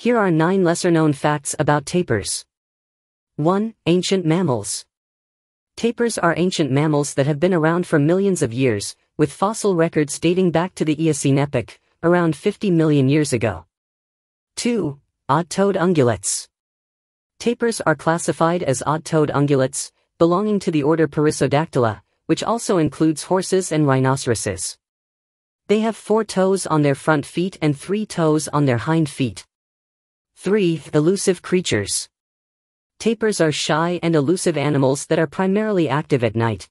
Here are 9 lesser-known facts about tapirs. 1. Ancient mammals. Tapirs are ancient mammals that have been around for millions of years, with fossil records dating back to the Eocene epoch, around 50 million years ago. 2. Odd-toed ungulates. Tapirs are classified as odd-toed ungulates, belonging to the order Perissodactyla, which also includes horses and rhinoceroses. They have 4 toes on their front feet and 3 toes on their hind feet. 3. Elusive creatures. Tapirs are shy and elusive animals that are primarily active at night.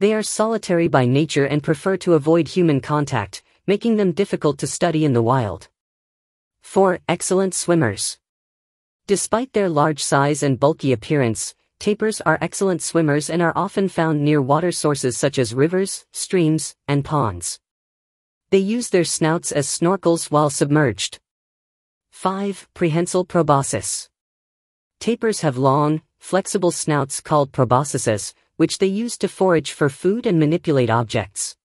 They are solitary by nature and prefer to avoid human contact, making them difficult to study in the wild. 4. Excellent swimmers. Despite their large size and bulky appearance, tapirs are excellent swimmers and are often found near water sources such as rivers, streams, and ponds. They use their snouts as snorkels while submerged. 5. Prehensile proboscis. Tapirs have long, flexible snouts called proboscises, which they use to forage for food and manipulate objects.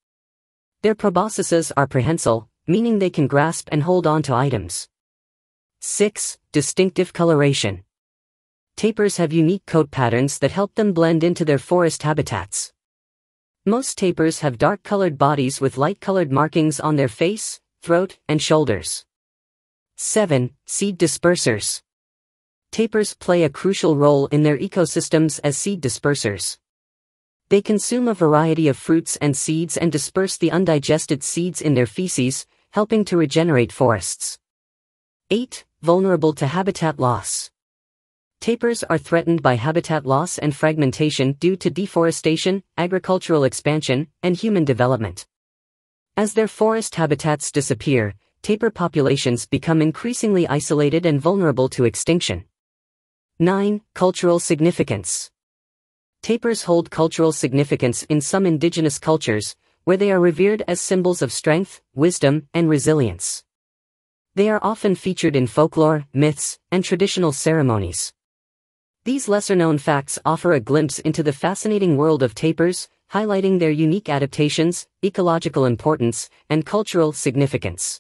Their proboscises are prehensile, meaning they can grasp and hold on to items. 6. Distinctive coloration. Tapirs have unique coat patterns that help them blend into their forest habitats. Most tapirs have dark-colored bodies with light-colored markings on their face, throat, and shoulders. 7. Seed dispersers. Tapirs play a crucial role in their ecosystems as seed dispersers. They consume a variety of fruits and seeds and disperse the undigested seeds in their feces, helping to regenerate forests. 8. Vulnerable to habitat loss. Tapirs are threatened by habitat loss and fragmentation due to deforestation, agricultural expansion, and human development. As their forest habitats disappear, tapir populations become increasingly isolated and vulnerable to extinction. 9. Cultural significance. Tapirs hold cultural significance in some indigenous cultures, where they are revered as symbols of strength, wisdom, and resilience. They are often featured in folklore, myths, and traditional ceremonies. These lesser-known facts offer a glimpse into the fascinating world of tapirs, highlighting their unique adaptations, ecological importance, and cultural significance.